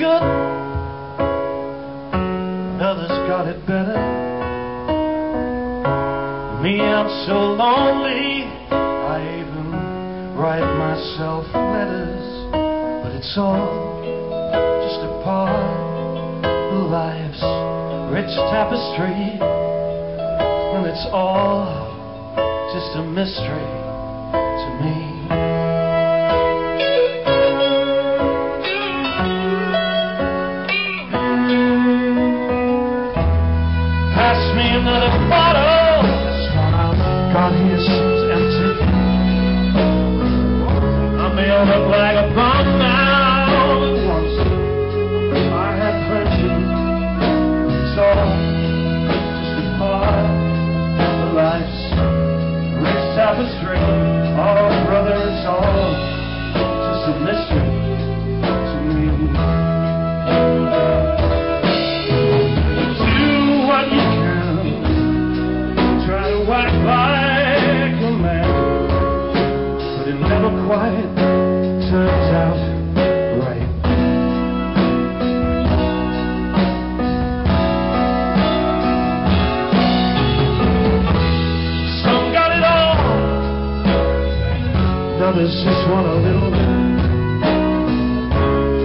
good, others got it better. Me, I'm so lonely, I even write myself letters. But it's all just a part of life's rich tapestry, and it's all just a mystery to me. Another bottle, this one I've got here seems empty. I mailed a bag of bomb now. Once I had plenty. It's all just a part of life's rich tapestry. Oh, brother, it's all just a mystery to me. Do what you quite turns out right. Some got it all, and others just want a little bit.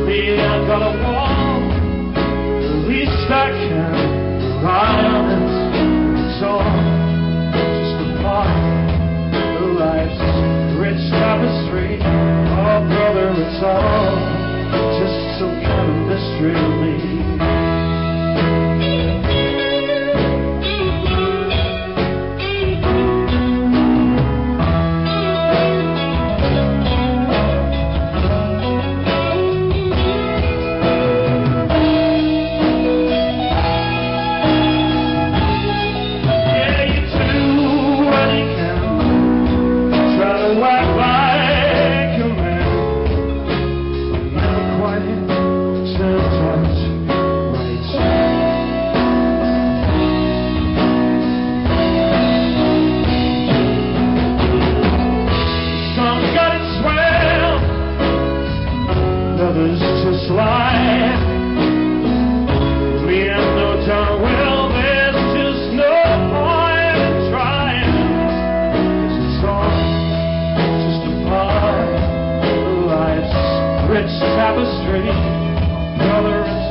Me, I've got a wall, at least I can rely on it. It's all just a part of life's rich tapestry. Oh, brother, it's all just some kind of mystery to me. Tapestry, brother.